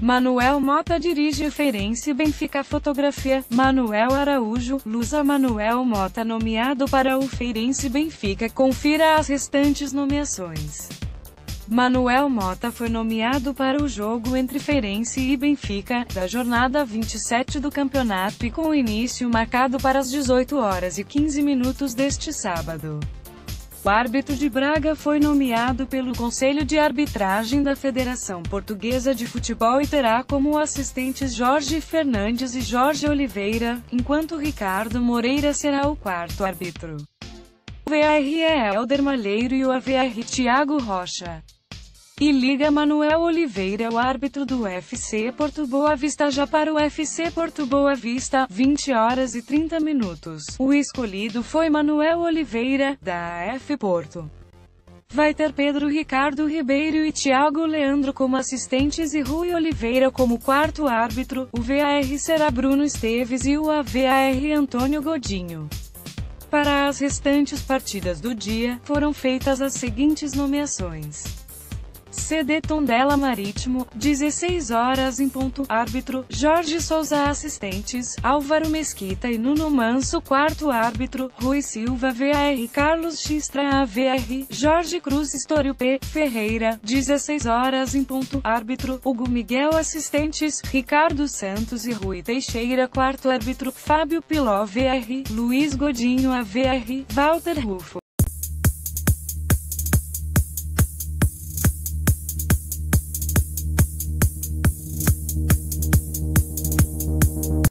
Manuel Mota dirige o Feirense. Benfica. Fotografia, Manuel Araújo, Lusa. Manuel Mota nomeado para o Feirense Benfica. Confira as restantes nomeações. Manuel Mota foi nomeado para o jogo entre Feirense e Benfica, da jornada 27 do campeonato e com o início marcado para as 18h15 deste sábado. O árbitro de Braga foi nomeado pelo Conselho de Arbitragem da Federação Portuguesa de Futebol e terá como assistentes Jorge Fernandes e Jorge Oliveira, enquanto Ricardo Moreira será o quarto árbitro. O VAR é Hélder Malheiro e o AVR Thiago Rocha. E liga Manuel Oliveira, o árbitro do FC Porto Boa Vista. Já para o FC Porto Boa Vista, 20h30. O escolhido foi Manuel Oliveira, da AF Porto. Vai ter Pedro Ricardo Ribeiro e Tiago Leandro como assistentes e Rui Oliveira como quarto árbitro. O VAR será Bruno Esteves e o AVR Antônio Godinho. Para as restantes partidas do dia, foram feitas as seguintes nomeações. CD Tondela Marítimo, 16h em ponto, árbitro, Jorge Souza. Assistentes, Álvaro Mesquita e Nuno Manso. Quarto árbitro, Rui Silva. VAR, Carlos Xtra. AVR, Jorge Cruz. Estoril. P. Ferreira, 16h em ponto, árbitro, Hugo Miguel. Assistentes, Ricardo Santos e Rui Teixeira. Quarto árbitro, Fábio Piló. VAR, Luiz Godinho. AVR, Walter Rufo.